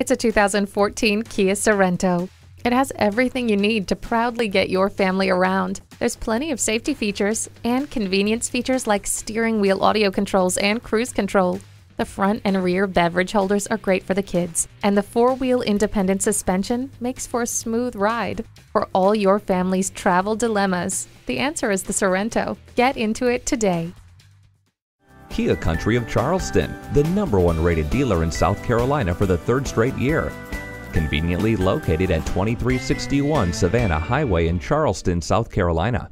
It's a 2014 Kia Sorento. It has everything you need to proudly get your family around. There's plenty of safety features and convenience features like steering wheel audio controls and cruise control. The front and rear beverage holders are great for the kids, and the four-wheel independent suspension makes for a smooth ride. For all your family's travel dilemmas, the answer is the Sorento. Get into it today. Kia Country of Charleston, the #1 rated dealer in South Carolina for the 3rd straight year. Conveniently located at 2361 Savannah Highway in Charleston, South Carolina.